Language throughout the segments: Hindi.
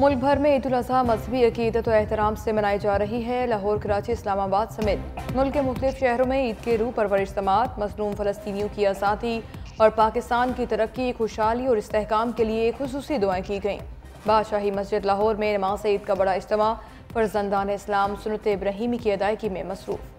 मुल्क भर में ईद उल अज़हा मजहबी अकीदत और एहतराम से मनाई जा रही है। लाहौर, कराची, इस्लामाबाद समेत मुल्क के मुख्तलिफ शहरों में ईद के रूह परवर इज्तमात मजलूम फ़लस्तीनियों की आज़ादी और पाकिस्तान की तरक्की, खुशहाली और इस्तेहकाम के लिए खुसूसी दुआएँ की गईं। बादशाही मस्जिद लाहौर में नमाज ईद का बड़ा इज्तमा फर्जंदान इस्लाम सुन्नत इब्राहिमी की अदायगी में मसरूफ़।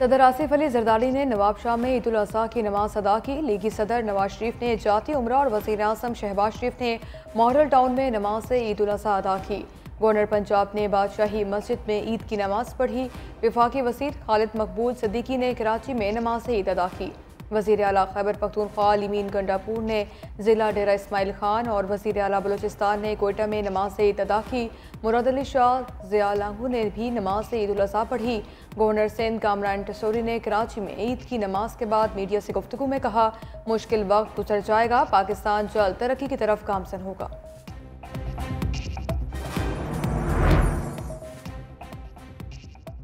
सदर आसिफ अली जरदारी ने नवाब शाह में ईद उल अज़हा की नमाज अदा की। लीगी सदर नवाज शरीफ ने जाती उमरा और वज़ीर आज़म शहबाज शरीफ ने मॉरल टाउन में नमाज ईद उल अज़हा अदा की। गवर्नर पंजाब ने बादशाही मस्जिद में ईद की नमाज पढ़ी। वफाकी वज़ीर खालिद मकबूल सिद्दीकी ने कराची में नमाज ईद अदा की। वज़ीर आला खैबर पख्तूनख्वा अली अमीन गंडापुर ने ज़िला डेरा इस्माइल खान और वज़ीर आला बलूचिस्तान ने कोयटा में नमाज ईद अदा की। मुराद अली शाह, ज़िया लंगू ने भी नमाज ईद उल अज़हा पढ़ी। गवर्नर सिंध कामरान टेसोरी ने कराची में ईद की नमाज के बाद मीडिया से गुफ्तगू में कहा, मुश्किल वक्त गुजर जाएगा, पाकिस्तान जल्द तरक्की की तरफ गामज़न होगा।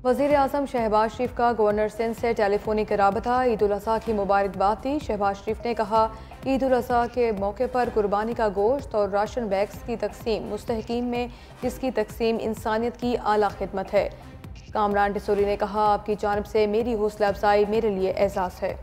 वज़ीर आज़म शहबाज शरीफ का गवर्नर सिंध से टेलीफोनिक रबता। ईद उल अज़हा की मुबारकबाद दी। शहबाज शरीफ ने कहा, ईद उल अज़हा के मौके पर कुर्बानी का गोश्त और राशन बैग्स की तकसीम मुस्तहकिम में, इसकी तकसीम इंसानियत की आला खिदमत है। कामरान टेसोरी ने कहा, आपकी जानिब से मेरी हौसला अफजाई मेरे लिए एहसास है।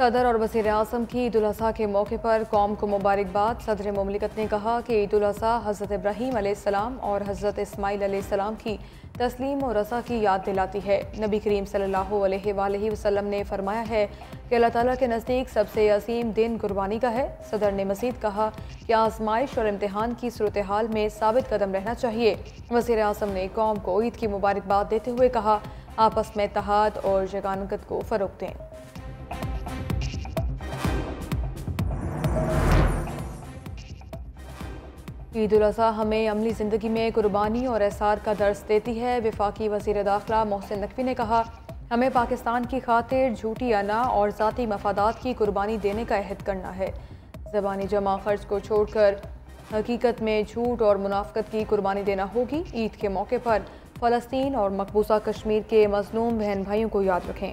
सदर और वज़ीर आज़म की ईद उल अज़हा के मौके पर कौम को मुबारकबाद। सदर मुमलिकत ने कहा कि ईद उल अज़हा हज़रत इब्राहीम अलैहिस्सलाम और हज़रत इस्माईल अलैहिस्सलाम की तस्लीम और रज़ा की याद दिलाती है। नबी करीम सल्लल्लाहु अलैहि वसल्लम ने फरमाया है कि अल्लाह ताला के नज़दीक सबसे असीम दिन कुर्बानी का है। सदर ने मज़ीद कहा कि आजमाइश और इम्तहान की सूरत हाल में साबित कदम रहना चाहिए। वज़ीर आज़म ने कौम को ईद की मुबारकबाद देते हुए कहा, आपस में इत्तेहाद और यगानगत को फ़रोग़ दें। ईद उल अज़हा हमें अमली ज़िंदगी में कुर्बानी और एसार का दर्स देती है। वफाकी वज़ीर दाखिला मोहसिन नकवी ने कहा, हमें पाकिस्तान की खातिर झूठी अना और ज़ाती मफादात की कुर्बानी देने का अहद करना है। ज़बानी जमा खर्च को छोड़कर हकीकत में झूठ और मुनाफकत की कुर्बानी देना होगी। ईद के मौके पर फ़लस्तीन और मकबूजा कश्मीर के मज़लूम बहन भाइयों को याद रखें।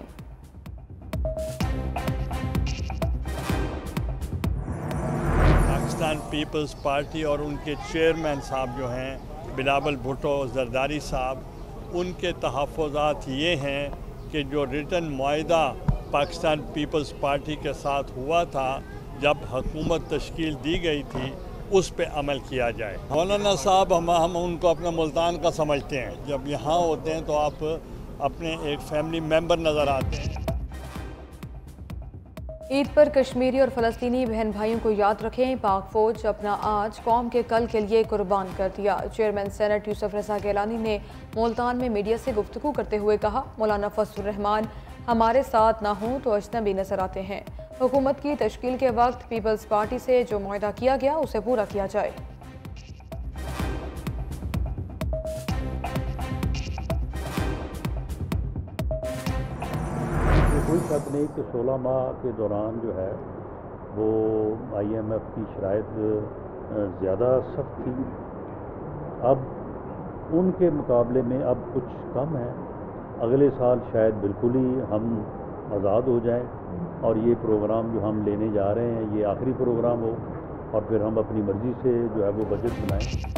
पीपल्स पार्टी और उनके चेयरमैन साहब जो हैं बिलावल भुट्टो जरदारी साहब, उनके तहफ़्फ़ुज़ात ये हैं कि जो रिटन मुआहिदा पाकिस्तान पीपल्स पार्टी के साथ हुआ था जब हुकूमत तश्कील दी गई थी, उस पर अमल किया जाए। मौलाना साहब हम उनको अपना मुल्तान का समझते हैं। जब यहाँ होते हैं तो आप अपने एक फैमिली मेम्बर नज़र आते हैं। ईद पर कश्मीरी और फ़लस्तीनी बहन भाइयों को याद रखें। पाक फ़ौज अपना आज कौम के कल के लिए कुर्बान कर दिया। चेयरमैन सेनेट यूसुफ रज़ा गिलानी ने मुल्तान में मीडिया से गुफ्तगू करते हुए कहा, मौलाना फजलुर्रहमान हमारे साथ ना हों तो अजनबी नज़र आते हैं। हुकूमत की तश्कील के वक्त पीपल्स पार्टी से जो मुआहदा किया गया उसे पूरा किया जाए। कोई शक नहीं कि 16 माह के दौरान जो है वो IMF की शराइत ज़्यादा सख्त थी, अब उनके मुकाबले में अब कुछ कम है। अगले साल शायद बिल्कुल ही हम आज़ाद हो जाएं और ये प्रोग्राम जो हम लेने जा रहे हैं ये आखिरी प्रोग्राम हो और फिर हम अपनी मर्ज़ी से जो है वो बजट बनाएं।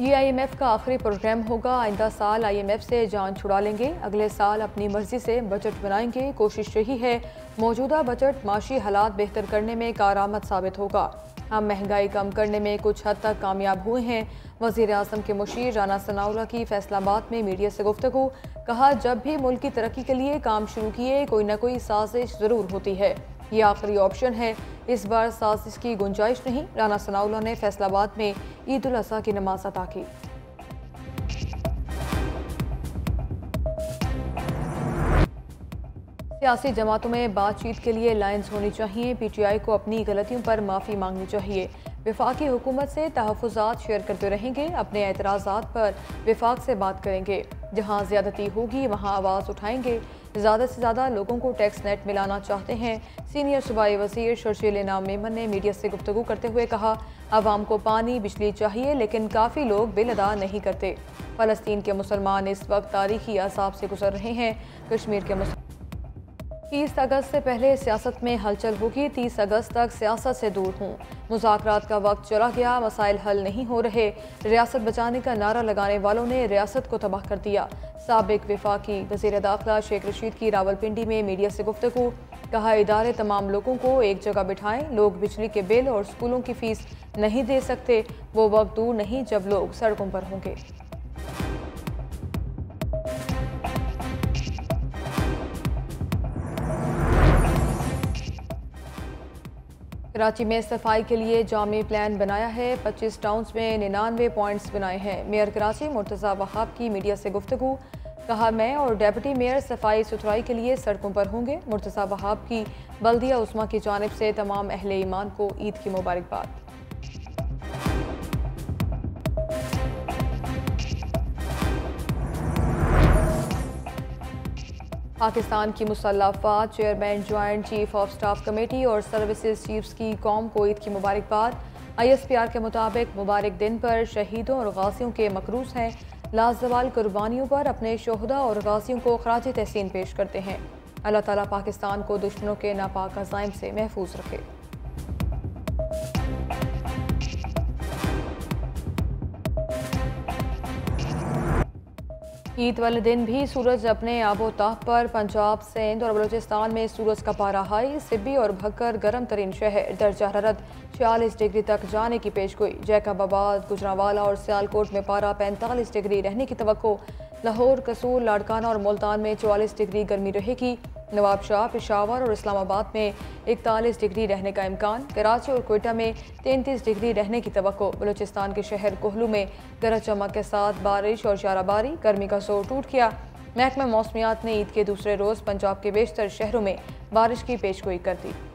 ये IMF का आखिरी प्रोग्राम होगा। आइंदा साल IMF से जान छुड़ा लेंगे, अगले साल अपनी मर्जी से बजट बनाएंगे। कोशिश यही है मौजूदा बजट माशी हालात बेहतर करने में कारआमद साबित होगा। हम महंगाई कम करने में कुछ हद तक कामयाब हुए हैं। वज़ीर आज़म के मुशीर राना सनाउल्लाह की फैसलाबाद में मीडिया से गुफ्तगू, कहा, जब भी मुल्क की तरक्की के लिए काम शुरू किए कोई ना कोई साजिश ज़रूर होती है, ये आखिरी ऑप्शन है, इस बार साजिश की गुंजाइश नहीं। राना सनाउल्लाह ने फैसलाबाद में ईद उल अज़हा की नमाज अदा की। सियासी जमातों में बातचीत के लिए लाइन्स होनी चाहिए। PTI को अपनी गलतियों पर माफ़ी मांगनी चाहिए। वफाकी हुकूमत से तहफ़्फ़ुज़ात शेयर करते रहेंगे। अपने एतराज़ात पर वफाक से बात करेंगे। जहाँ ज़्यादती होगी वहाँ आवाज़ उठाएंगे। ज़्यादा से ज़्यादा लोगों को टैक्स नेट मिलाना चाहते हैं। सीनियर सूबाई वज़ीर शर्जील इनाम मेमन ने मीडिया से गुफ्तगू करते हुए कहा, आवाम को पानी बिजली चाहिए लेकिन काफ़ी लोग बिल अदा नहीं करते। फ़लस्तीन के मुसलमान इस वक्त तारीखी असाब से गुजर रहे हैं। कश्मीर के 30 अगस्त से पहले सियासत में हलचल होगी। 30 अगस्त तक सियासत से दूर हूँ। मुज़ाकरात का वक्त चला गया, मसाइल हल नहीं हो रहे। रियासत बचाने का नारा लगाने वालों ने रियासत को तबाह कर दिया। साबिक वफाकी वज़ीर दाखिला शेख रशीद की रावलपिंडी में मीडिया से गुफ्तगू। कहा, इदारे तमाम लोगों को एक जगह बिठाएं। लोग बिजली के बिल और स्कूलों की फीस नहीं दे सकते। वो वक्त दूर नहीं जब लोग सड़कों पर होंगे। कराची में सफाई के लिए जामे प्लान बनाया है। 25 टाउन्स में 99 पॉइंट्स बनाए हैं। मेयर कराची मुर्तज़ा वहाब की मीडिया से गुफ्तगू। कहा, मैं और डेप्टी मेयर सफाई सुथराई के लिए सड़कों पर होंगे। मुर्तज़ा वहाब की बल्दिया उस्मा की जानिब से तमाम अहले ईमान को ईद की मुबारकबाद। पाकिस्तान की मुसल्लह फौज chairman joint chief of staff committee और सर्विसेज चीफ्स की कौम को ईद की मुबारकबाद। ISPR के मुताबिक मुबारक दिन पर शहीदों और गासियों के मकरूज हैं। लाजवाल कुर्बानियों पर अपने शोहदा और गासियों को खराज तहसीन पेश करते हैं। अल्लाह ताला पाकिस्तान को दुश्मनों के नापाक अज़ाइम से महफूज रखे। ईद वाले दिन भी सूरज अपने आबोताब पर। पंजाब, सिंध और बलूचिस्तान में सूरज का पारा हाई। सिब्बी और भक्कर गर्म तरीन शहर। दर्जा हरारत 46 डिग्री तक जाने की पेशगोई। जैकबाबाद, गुजरांवाला और सियालकोट में पारा 45 डिग्री रहने की तवक्को। लाहौर, कसूर, लाड़काना और मुल्तान में 44 डिग्री गर्मी रहेगी। नवाबशाह, पेशावर और इस्लामाबाद में 41 डिग्री रहने का इम्कान। कराची और कोयटा में 33 डिग्री रहने की तवक्को। बलूचिस्तान के शहर कोहलू में गरज चमक के साथ बारिश और शाराबारी। गर्मी का जोर टूट गया। महकमा मौसमियात ने ईद के दूसरे रोज़ पंजाब के बेशतर शहरों में बारिश की पेशगोई कर दी।